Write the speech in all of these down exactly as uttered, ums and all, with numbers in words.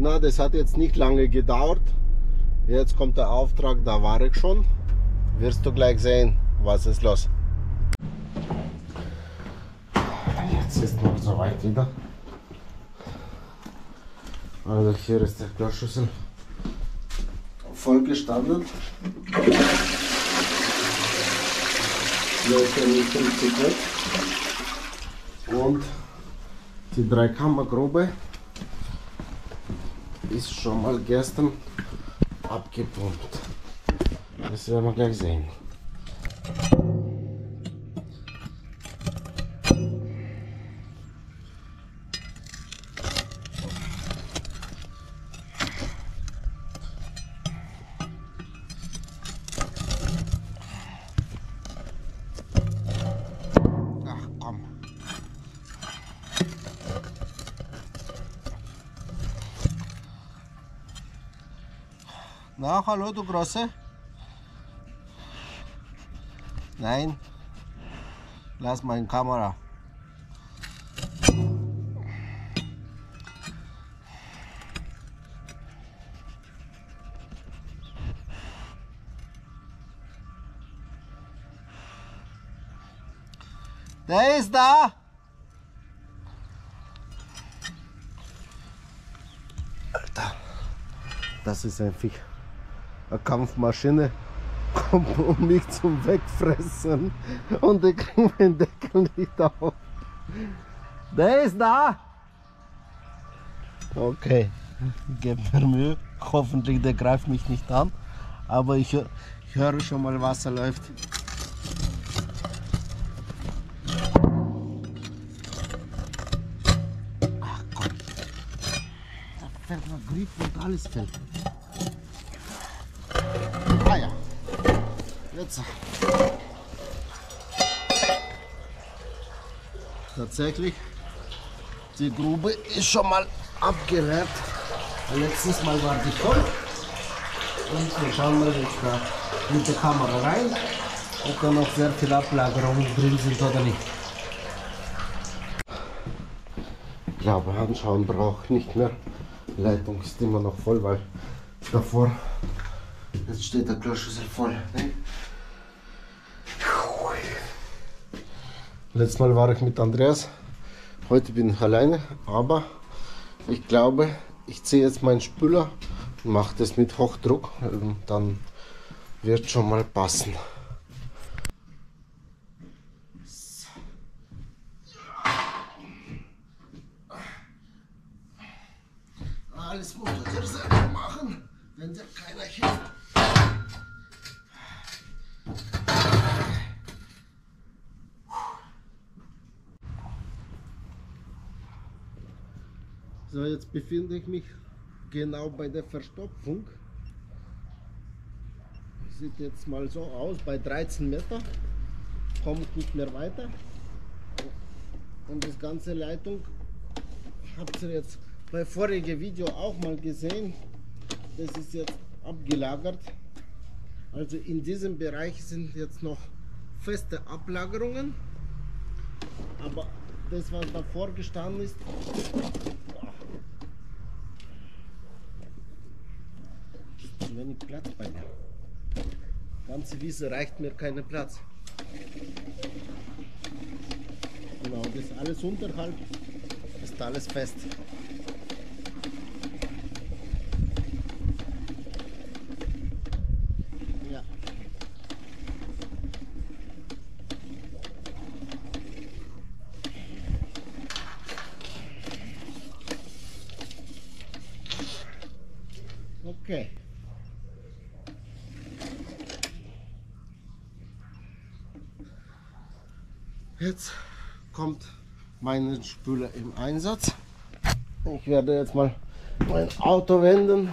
Na, das hat jetzt nicht lange gedauert. Jetzt kommt der Auftrag, da war ich schon. Wirst du gleich sehen, was ist los. Jetzt ist noch so weit wieder. Also hier ist der Kloschüssel vollgestanden. Hier ist der fünfzig Watt. Und die Dreikammergrube ist schon mal gestern abgepumpt. Das werden wir gleich sehen. Na, hallo, du Große? Nein, lass meine Kamera. Der ist da! Alter, das ist ein Viech. Eine Kampfmaschine kommt um mich zum Wegfressen und ich kriege meinen Deckel nicht auf. Der ist da! Okay, gebe mir Mühe. Hoffentlich der greift mich nicht an. Aber ich, ich höre schon mal, Wasser läuft. Ach Gott, da fällt noch Griff und alles fällt. Ah ja, jetzt. Tatsächlich, die Grube ist schon mal abgeleert. Letztes Mal war die voll. Und wir schauen mal jetzt da mit der Kamera rein, ob da noch sehr viel Ablagerungen drin sind oder nicht. Ich glaube, anschauen braucht nicht mehr. Die Leitung ist immer noch voll, weil davor. Jetzt steht der Kloschüssel voll. Ne? Letztes Mal war ich mit Andreas, heute bin ich alleine, aber ich glaube, ich ziehe jetzt meinen Spüler und mache das mit Hochdruck, dann wird schon mal passen. Alles muss man ja selber machen, wenn dir keiner hilft. So, jetzt befinde ich mich genau bei der Verstopfung. Sieht jetzt mal so aus, bei dreizehn Meter. Kommt nicht mehr weiter. Und das ganze Leitung, habt ihr jetzt bei vorigem Video auch mal gesehen. Das ist jetzt abgelagert. Also in diesem Bereich sind jetzt noch feste Ablagerungen. Aber das, was davor gestanden ist, wenig Platz bei mir. Ganze Wiese reicht mir keinen Platz. Genau, das alles unterhalb ist alles fest. Ja. Okay. Jetzt kommt meine Spüle im Einsatz. Ich werde jetzt mal mein Auto wenden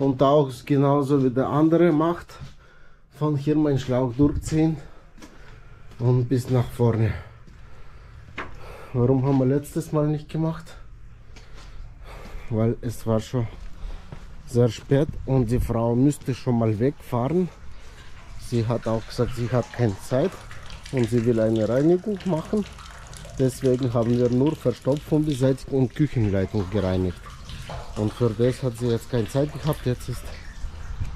und auch genauso wie der andere macht. Von hier meinen Schlauch durchziehen und bis nach vorne. Warum haben wir letztes Mal nicht gemacht? Weil es war schon sehr spät und die Frau müsste schon mal wegfahren. Sie hat auch gesagt, sie hat keine Zeit. Und sie will eine Reinigung machen. Deswegen haben wir nur Verstopfung beseitigt und Küchenleitung gereinigt. Und für das hat sie jetzt keine Zeit gehabt. Jetzt ist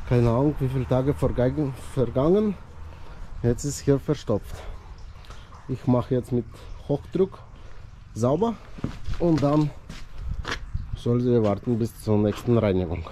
keine Ahnung, wie viele Tage vergangen. Jetzt ist hier verstopft. Ich mache jetzt mit Hochdruck sauber und dann soll sie warten bis zur nächsten Reinigung.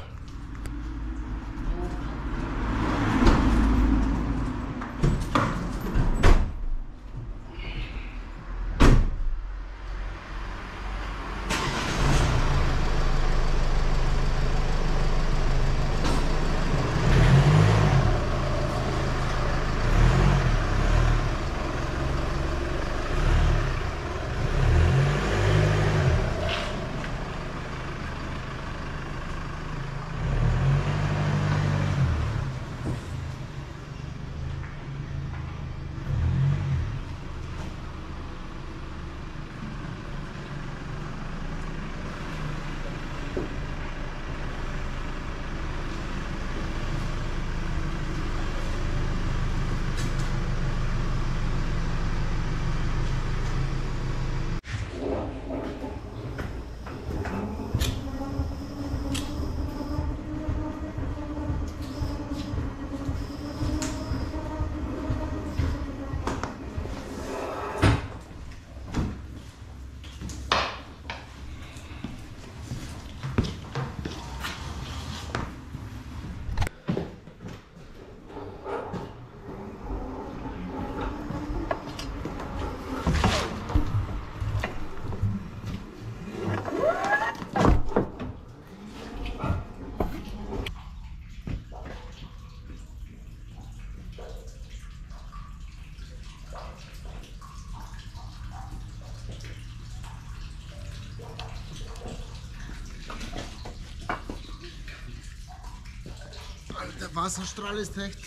Der Wasserstrahl ist echt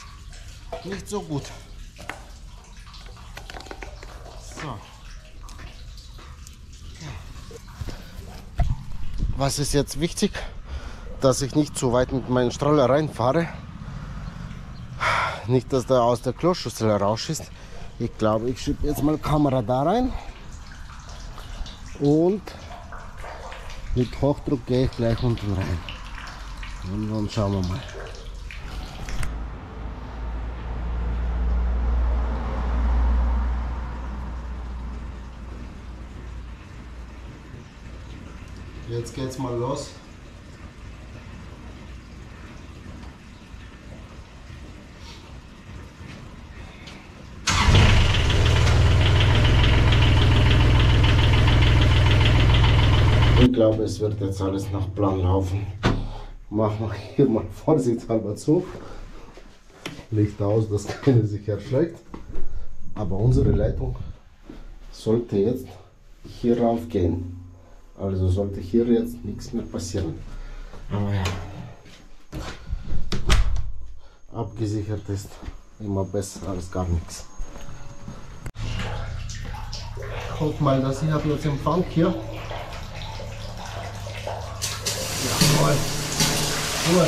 nicht so gut. So. Was ist jetzt wichtig, dass ich nicht zu weit mit meinem Strahler reinfahre. Nicht, dass der aus der Kloschüssel rausschießt. Ich glaube, ich schiebe jetzt mal Kamera da rein. Und mit Hochdruck gehe ich gleich unten rein. Und dann schauen wir mal. Jetzt geht's mal los. Ich glaube, es wird jetzt alles nach Plan laufen. Machen wir hier mal vorsichtshalber zu. Licht aus, dass keiner sich erschreckt. Aber unsere Leitung sollte jetzt hier rauf gehen. Also sollte hier jetzt nichts mehr passieren. Aber ja, abgesichert ist immer besser als gar nichts. Guck mal, das hier hat jetzt Empfang hier. Jawohl. Jawohl.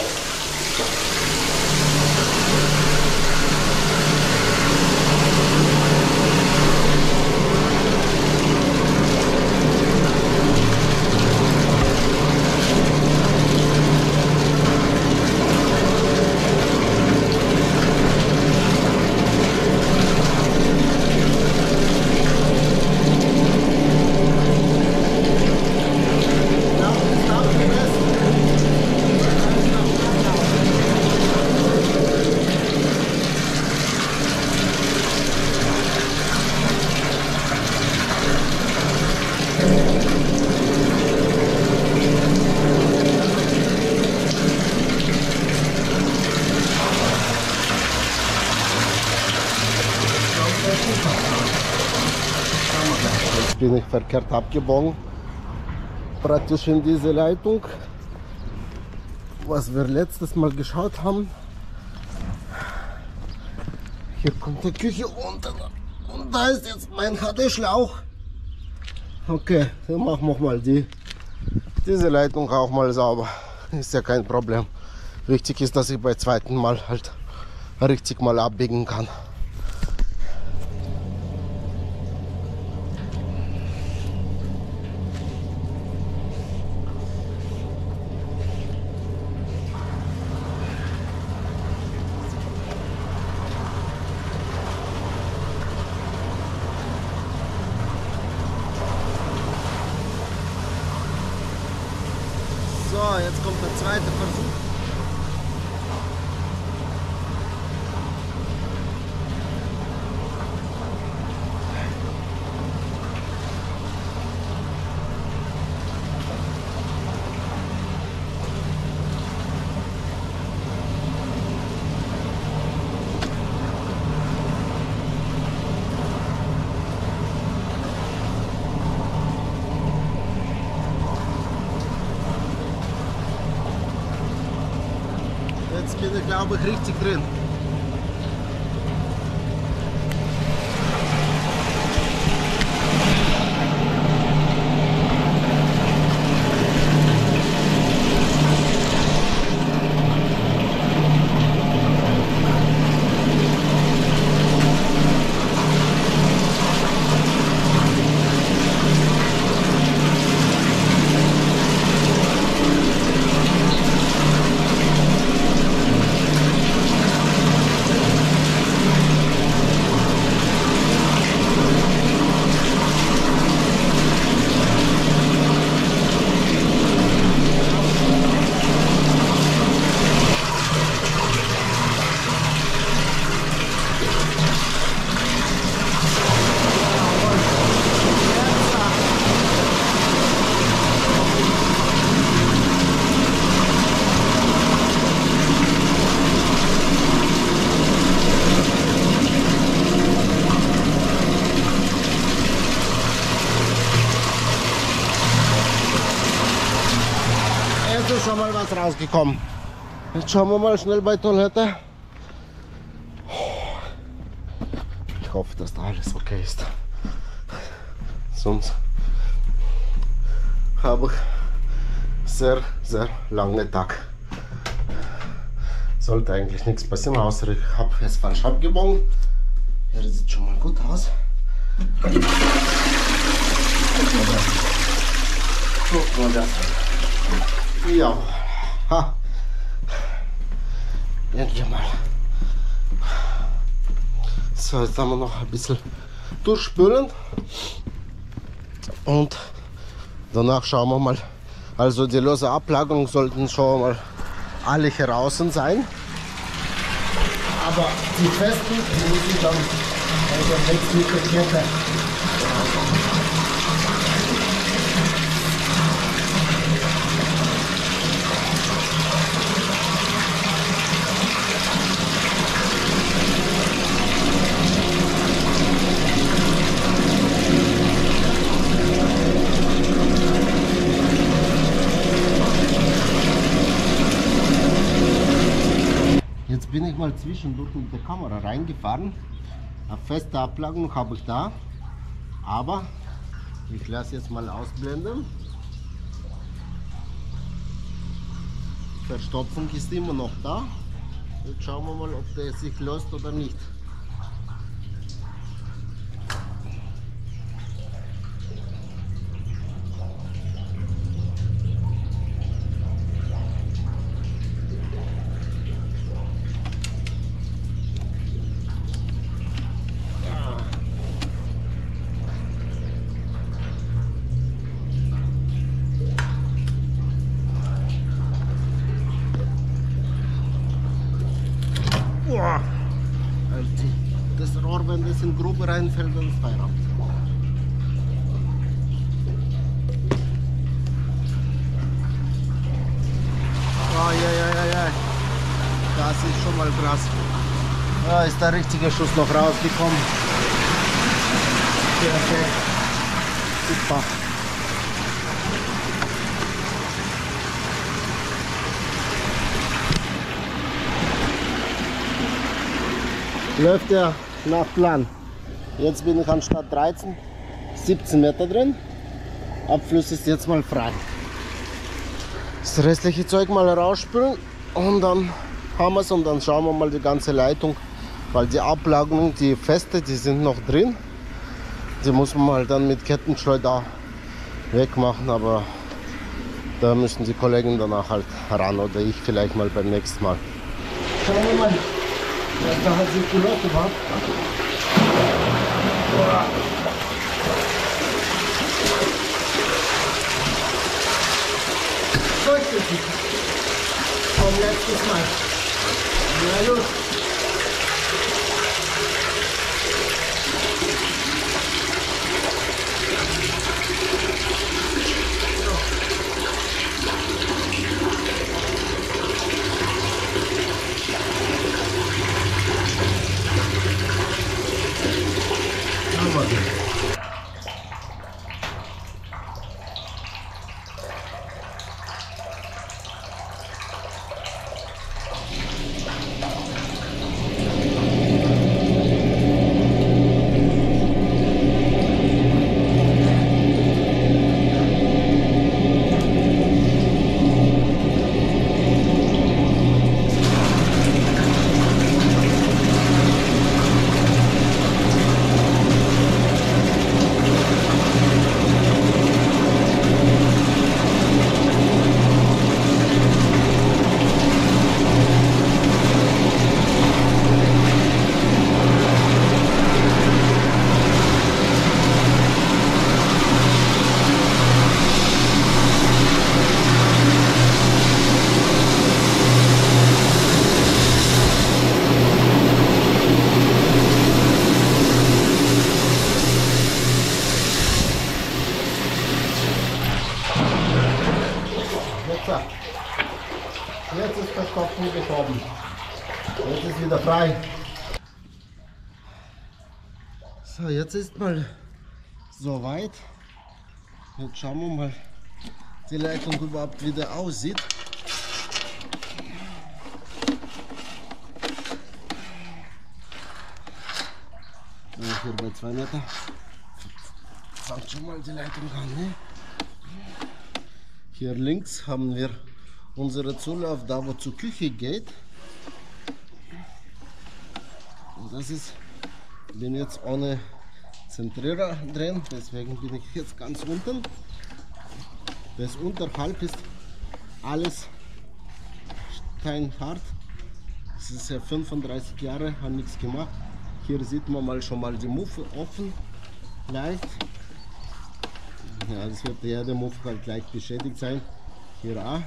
Bin ich verkehrt abgebogen, praktisch in diese Leitung, was wir letztes Mal geschaut haben. Hier kommt die Küche unten und da ist jetzt mein H D-Schlauch. Okay, dann machen wir mal die, diese Leitung auch mal sauber. Ist ja kein Problem. Wichtig ist, dass ich beim zweiten Mal halt richtig mal abbiegen kann. So, jetzt kommt der zweite Versuch. Jetzt bin ich, glaube ich, richtig drin. Schon mal was rausgekommen. Jetzt schauen wir mal schnell bei Toilette. Ich hoffe, dass da alles okay ist. Sonst habe ich sehr, sehr langen Tag. Sollte eigentlich nichts passieren, außer ich habe es falsch abgebogen. Hier sieht schon mal gut aus. Guck mal das. Ja, ha. Ja, geh mal. So, jetzt haben wir noch ein bisschen durchspülen und danach schauen wir mal. Also die lose Ablagerung sollten schon mal alle hier außen sein, aber die festen die muss ich dann also rechts mit der Kette. Jetzt bin ich mal zwischendurch mit der Kamera reingefahren. Eine feste Ablagerung habe ich da, aber ich lasse jetzt mal ausblenden. Verstopfung ist immer noch da. Jetzt schauen wir mal, ob der sich löst oder nicht. Das Rohr, wenn das in Grube reinfällt, dann ist Feierabend. Oh, ja, ja, ja, ja. Das ist schon mal krass. Da ist der richtige Schuss noch rausgekommen. Okay, okay. Super. Läuft ja nach Plan. Jetzt bin ich anstatt dreizehn, siebzehn Meter drin. Abfluss ist jetzt mal frei. Das restliche Zeug mal rausspülen und dann haben wir es und dann schauen wir mal die ganze Leitung, weil die Ablagerung, die Feste, die sind noch drin. Die muss man mal dann mit Kettenschleuder wegmachen, aber da müssen die Kollegen danach halt ran oder ich vielleicht mal beim nächsten Mal. Schauen wir mal. Ja, da hat sich gelöst, war. durchgezogen. Vom letzten Mal. Na gut. Jetzt ist das Kopftuch geschoben. Jetzt ist wieder frei. So, jetzt ist mal soweit. Jetzt schauen wir mal, die Leitung überhaupt wieder aussieht. Hier bei zwei Meter. Schaut schon mal die Leitung an. Ne? Hier links haben wir unsere Zulauf, da wo zur Küche geht. Und das ist, bin jetzt ohne Zentrierer drin, deswegen bin ich jetzt ganz unten. Das unterhalb ist alles steinhart. Es ist ja fünfunddreißig Jahre, haben nichts gemacht. Hier sieht man mal schon mal die Muffe offen, leicht. Ja, das wird ja der Muffe halt leicht beschädigt sein. Hier auch.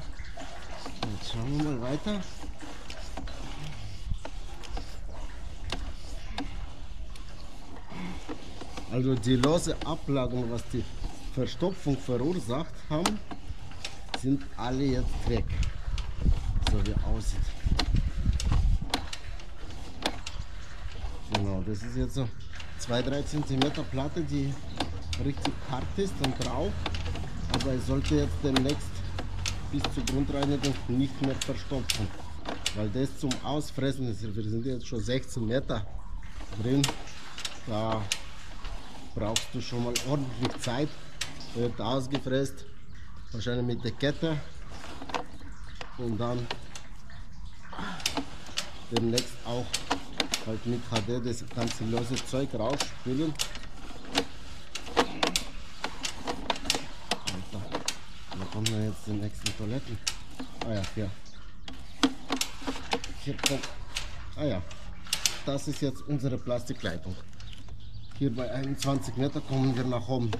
Jetzt schauen wir mal weiter. Also die lose Ablagerung, was die Verstopfung verursacht haben, sind alle jetzt weg. So wie es aussieht. Genau, das ist jetzt so zwei bis drei Zentimeter Platte, die richtig hart ist und rau. Aber es sollte jetzt demnächst bis zur Grundreinigung nicht mehr verstopfen, weil das zum Ausfressen ist. Wir sind jetzt schon sechzehn Meter drin, da brauchst du schon mal ordentlich Zeit, wird ausgefräst, wahrscheinlich mit der Kette, und dann demnächst auch halt mit H D das ganze lose Zeug rausspülen. Kommen wir jetzt zur nächsten Toilette. Ah ja, hier. Hier kommt. Ah ja, das ist jetzt unsere Plastikleitung. Hier bei einundzwanzig Meter kommen wir nach oben.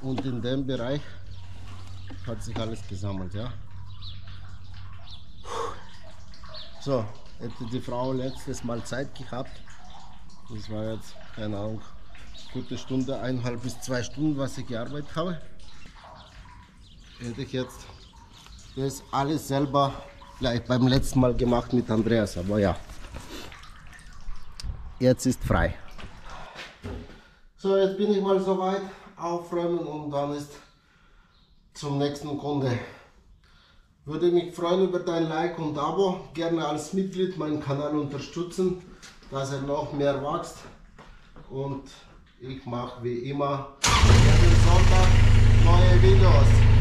Und in dem Bereich hat sich alles gesammelt, ja. So, hätte die Frau letztes Mal Zeit gehabt. Das war jetzt, keine Ahnung, gute Stunde, eineinhalb bis zwei Stunden, was ich gearbeitet habe. Hätte ich jetzt das alles selber gleich beim letzten Mal gemacht mit Andreas, aber ja. Jetzt ist frei. So, jetzt bin ich mal soweit, aufräumen und dann ist zum nächsten Kunde. Würde mich freuen über dein Like und Abo, gerne als Mitglied meinen Kanal unterstützen, dass er noch mehr wächst. Und ich mache wie immer jeden Sonntag neue Videos.